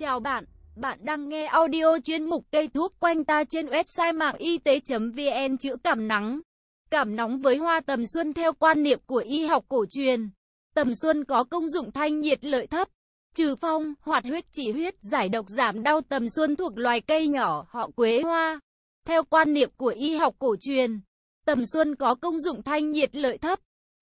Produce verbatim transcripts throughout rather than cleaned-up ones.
Chào bạn, bạn đang nghe audio chuyên mục cây thuốc quanh ta trên website mạng y tế.vn chữa cảm nắng. Cảm nóng với hoa tầm xuân theo quan niệm của y học cổ truyền. Tầm xuân có công dụng thanh nhiệt lợi thấp, trừ phong, hoạt huyết chỉ huyết, giải độc giảm đau. Tầm xuân thuộc loài cây nhỏ họ quế hoa. Theo quan niệm của y học cổ truyền, tầm xuân có công dụng thanh nhiệt lợi thấp,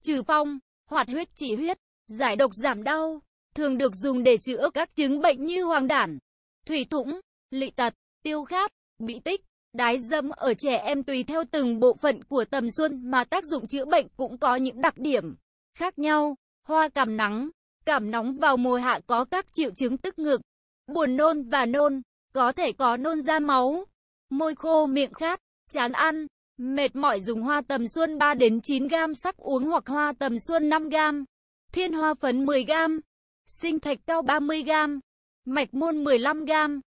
trừ phong, hoạt huyết chỉ huyết, giải độc giảm đau. Thường được dùng để chữa các chứng bệnh như hoàng đản, thủy thủng, lị tật, tiêu khát, bị tích, đái dâm ở trẻ em. Tùy theo từng bộ phận của tầm xuân mà tác dụng chữa bệnh cũng có những đặc điểm khác nhau. Hoa cảm nắng. Cảm nóng vào mùa hạ có các triệu chứng tức ngực, buồn nôn và nôn, có thể có nôn ra máu, môi khô miệng khát, chán ăn, mệt mỏi. Dùng hoa tầm xuân ba đến chín gam sắc uống hoặc hoa tầm xuân năm gam, thiên hoa phấn mười gam. Sinh thạch cao ba mươi gam, mạch môn mười lăm gam,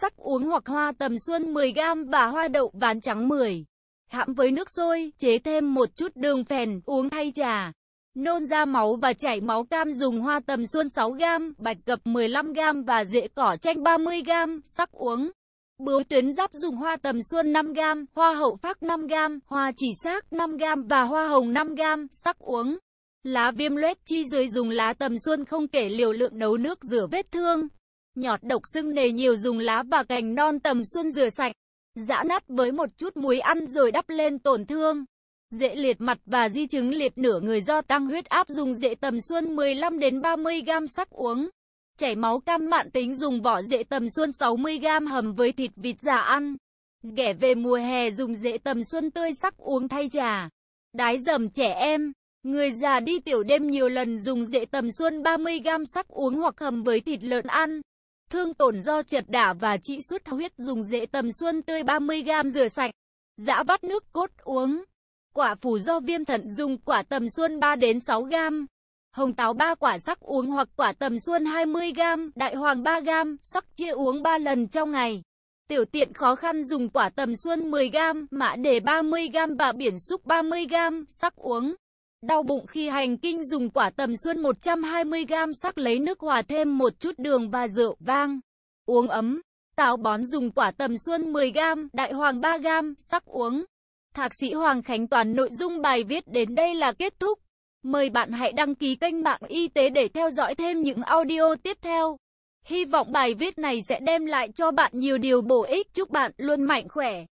sắc uống hoặc hoa tầm xuân mười gam và hoa đậu ván trắng mười. Hãm với nước sôi, chế thêm một chút đường phèn, uống thay trà. Nôn ra máu và chảy máu. Cam dùng hoa tầm xuân sáu gam, bạch cập mười lăm gam và rễ cỏ chanh ba mươi gam, sắc uống. Bướu tuyến giáp dùng hoa tầm xuân năm gam, hoa hậu phác năm gam, hoa chỉ xác năm gam và hoa hồng năm gam, sắc uống. Lá viêm loét chi dưới dùng lá tầm xuân không kể liều lượng, nấu nước rửa vết thương, nhọt độc sưng nề nhiều. Dùng lá và cành non tầm xuân rửa sạch, giã nát với một chút muối ăn rồi đắp lên tổn thương, dễ liệt mặt và di chứng liệt nửa người do tăng huyết áp. Dùng rễ tầm xuân mười lăm đến ba mươi gam sắc uống. Chảy máu cam mạn tính dùng vỏ rễ tầm xuân sáu mươi gam hầm với thịt vịt già ăn. Ghẻ về mùa hè dùng rễ tầm xuân tươi sắc uống thay trà. Đái dầm trẻ em. Người già đi tiểu đêm nhiều lần dùng rễ tầm xuân ba mươi gam sắc uống hoặc hầm với thịt lợn ăn. Thương tổn do trật đả và trị xuất huyết dùng rễ tầm xuân tươi ba mươi gam rửa sạch, giã vắt nước cốt uống. Quả phù do viêm thận dùng quả tầm xuân ba đến sáu gam, hồng táo ba quả sắc uống hoặc quả tầm xuân hai mươi gam, đại hoàng ba gam, sắc chia uống ba lần trong ngày. Tiểu tiện khó khăn dùng quả tầm xuân mười gam, mã đề ba mươi gam và biển xúc ba mươi gam, sắc uống. Đau bụng khi hành kinh dùng quả tầm xuân một trăm hai mươi gam sắc, lấy nước hòa thêm một chút đường và rượu vang, uống ấm. Táo bón dùng quả tầm xuân mười gam, đại hoàng ba gam, sắc uống. Thạc sĩ Hoàng Khánh Toàn. Nội dung bài viết đến đây là kết thúc. Mời bạn hãy đăng ký kênh Mạng Y Tế để theo dõi thêm những audio tiếp theo. Hy vọng bài viết này sẽ đem lại cho bạn nhiều điều bổ ích. Chúc bạn luôn mạnh khỏe.